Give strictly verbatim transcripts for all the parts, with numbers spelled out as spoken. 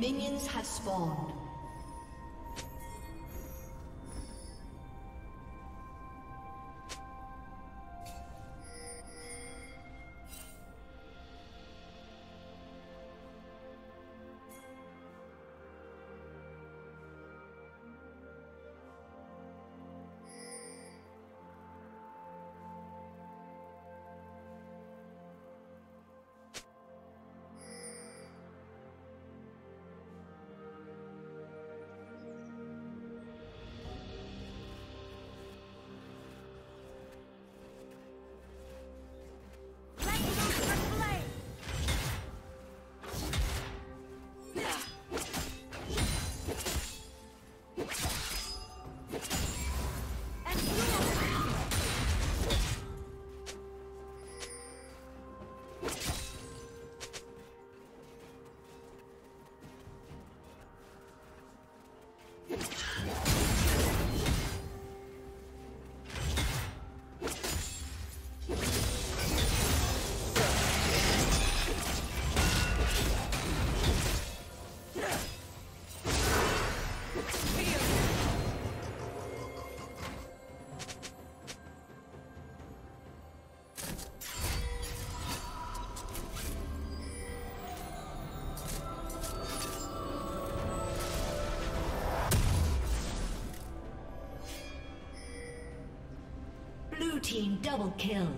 Minions have spawned. Team double kill.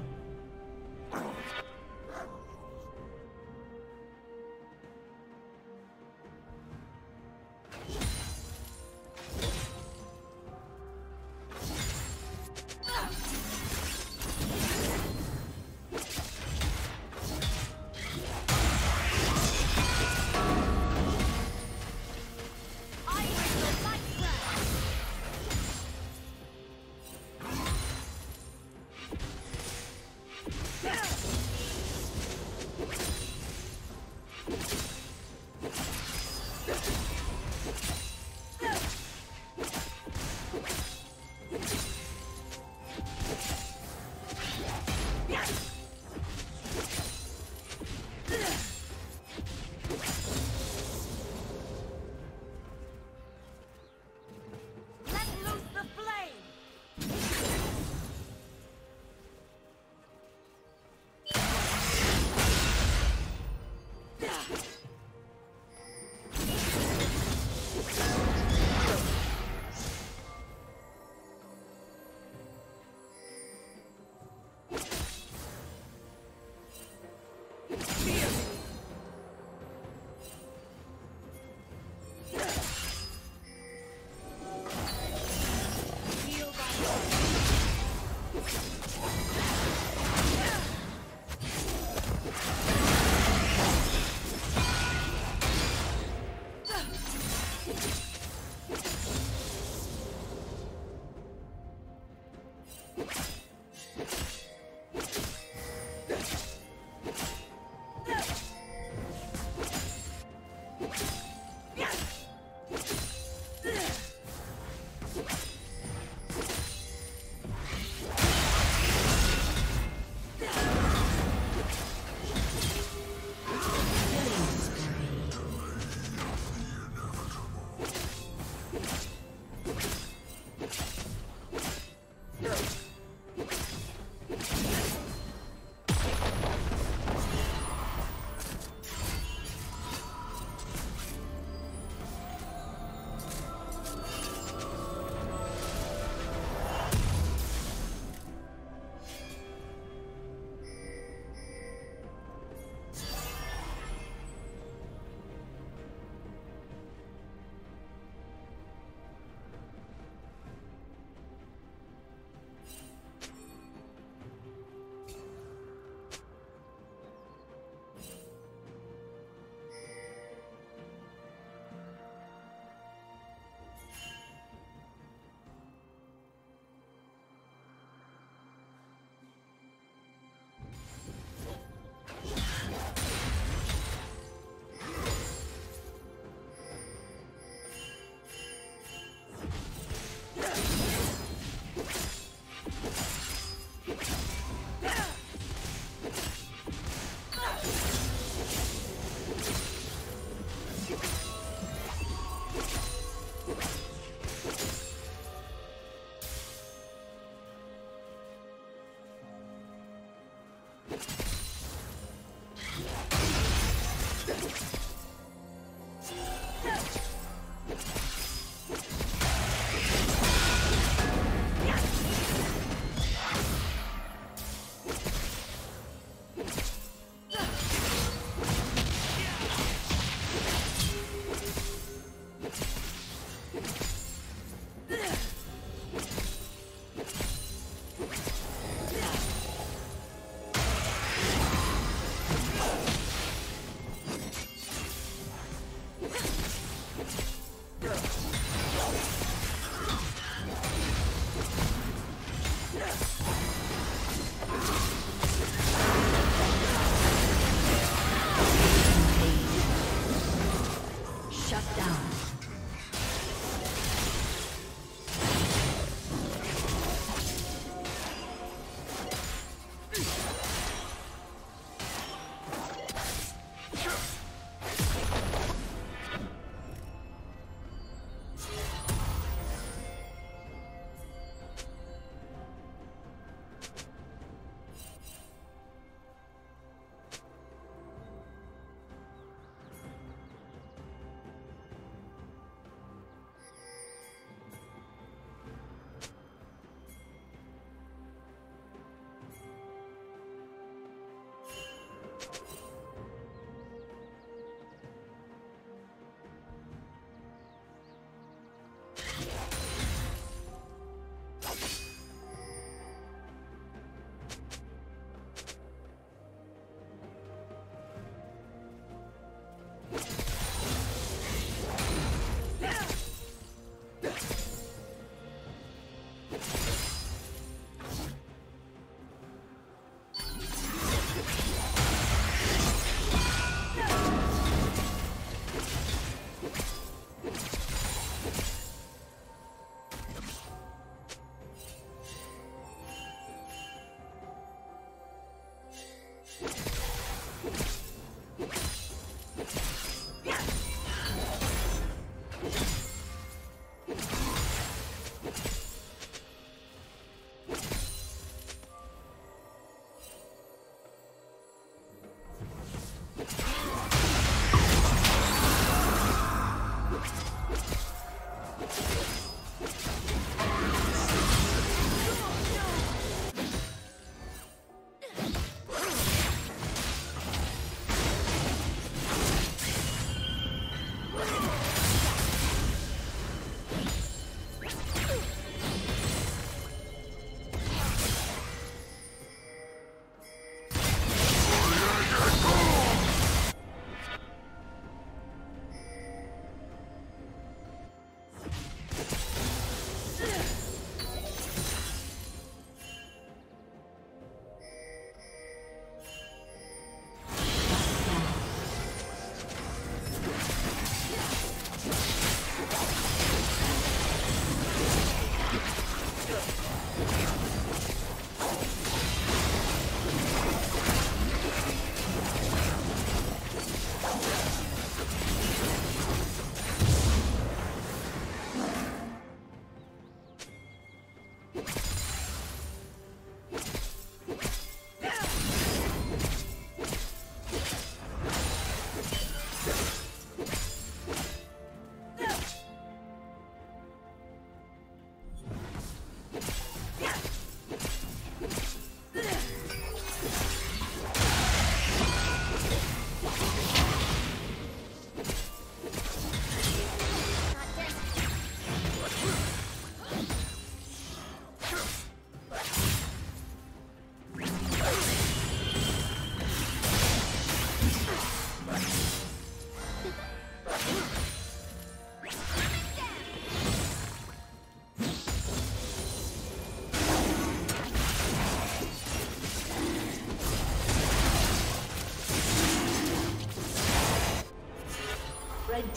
Red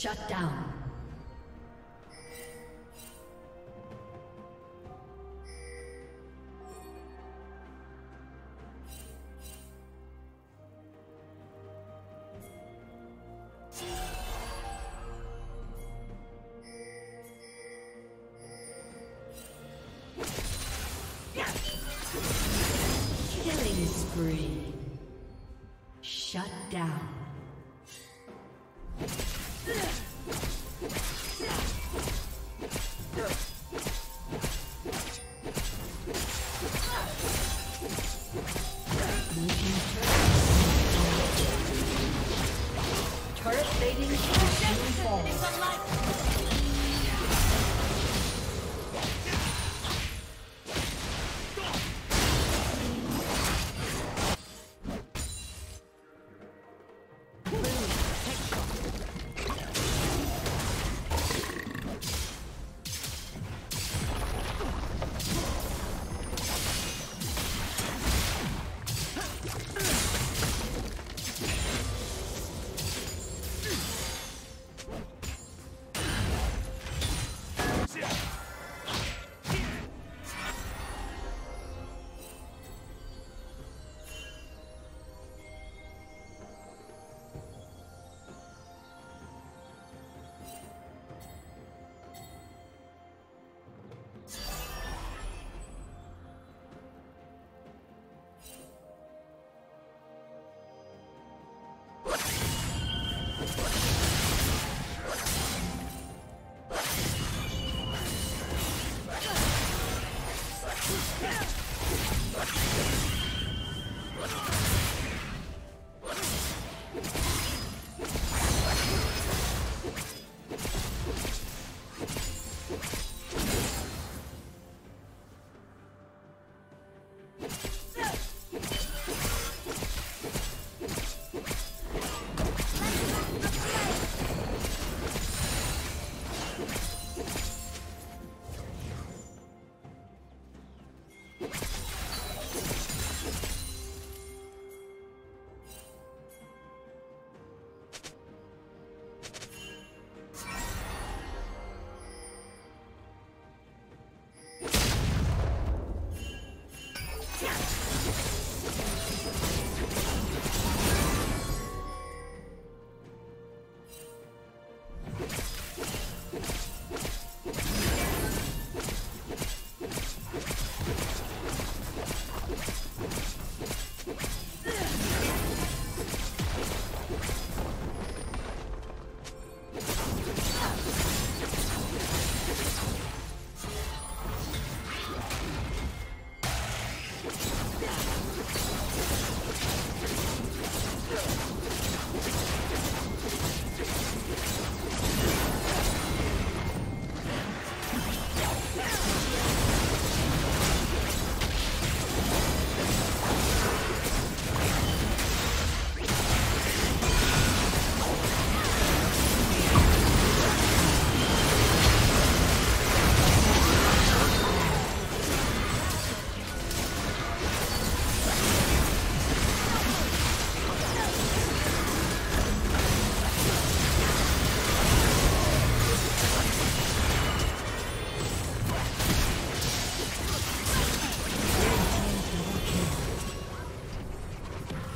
Shut down. Killing spree. Shut down.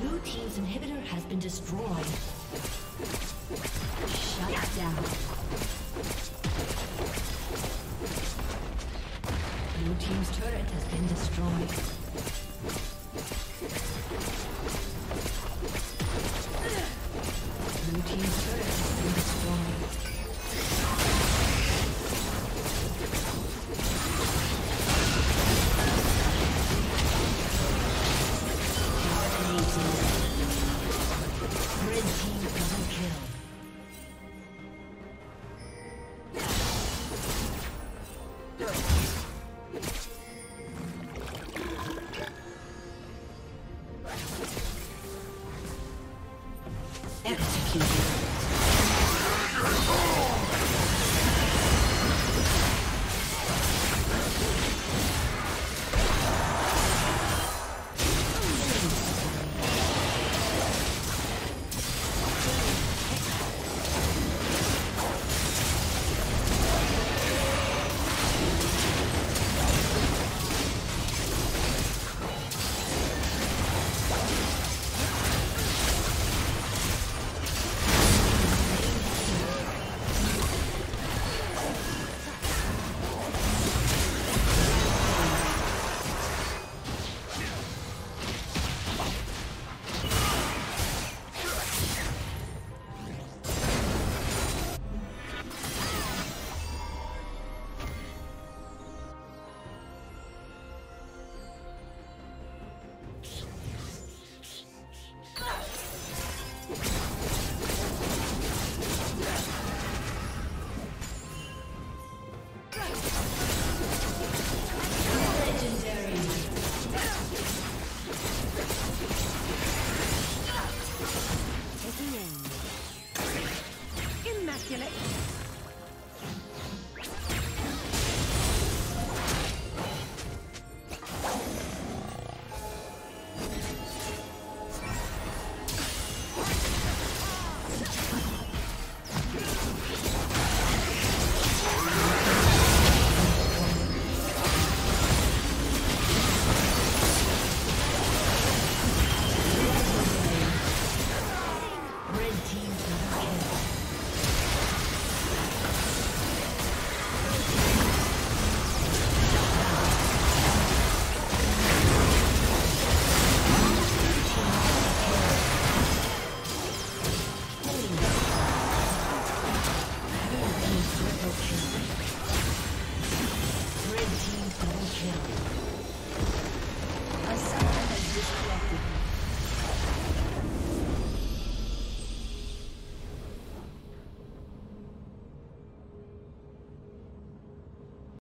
Blue team's turret has been destroyed. manipulate.